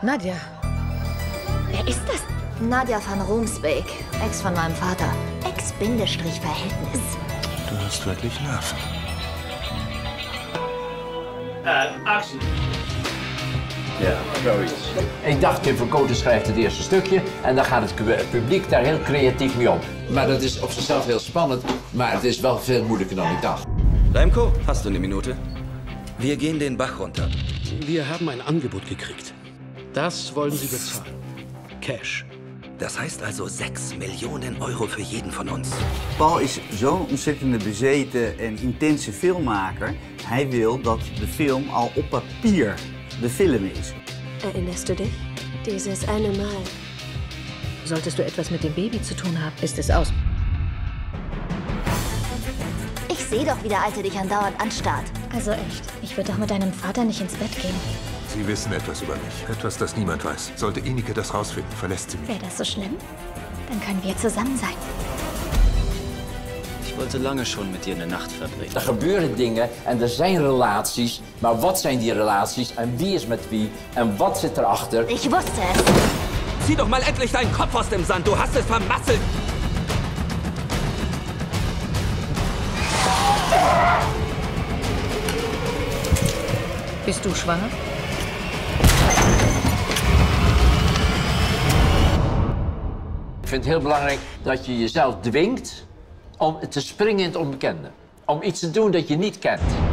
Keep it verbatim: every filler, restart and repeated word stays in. Nadja. Wer ist das? Nadja van Roomsbeek, Ex von meinem Vater. Ex-Verhältnis. Du hast wirklich Nerven. Ähm, actie. Ja, zoiets. Ik dacht, Tim van Koten schrijft het eerste stukje en dan gaat het publiek daar heel creatief mee om. Maar dat is op zichzelf heel spannend, maar het is wel veel moeilijker dan ik dacht. Reimco, hast du eine Minute? Wir gehen den Bach runter. Wir haben ein Angebot gekriegt. Das wollen Sie bezahlen. Cash. Das heißt also zes miljoen euro für jeden von uns. Paul is zo'n ontzettende bezeten en intense filmmaker. Hij wil dat de film al op papier de film is. Erinnerst du dich? Dieses eine Mal. Solltest du etwas mit dem Baby zu tun haben, ist es aus. Ich sehe doch, wie der Alte dich andauernd anstarrt. Also echt, ich würde doch mit deinem Vater nicht ins Bett gehen. Sie wissen etwas über mich. Etwas, das niemand weiß. Sollte Inike das rausfinden, verlässt sie mich. Wäre das so schlimm? Dann können wir zusammen sein. Ich wollte lange schon mit dir eine Nacht verbringen. Er gebeuren Dinge en er zijn relaties. Maar wat zijn die relaties en wie is met wie en wat zit erachter? Ich wusste es. Zieh doch mal endlich deinen Kopf aus dem Sand. Du hast es vermasselt. Bist du schwanger? Ik vind het heel belangrijk dat je jezelf dwingt om te springen in het onbekende. Om iets te doen dat je niet kent.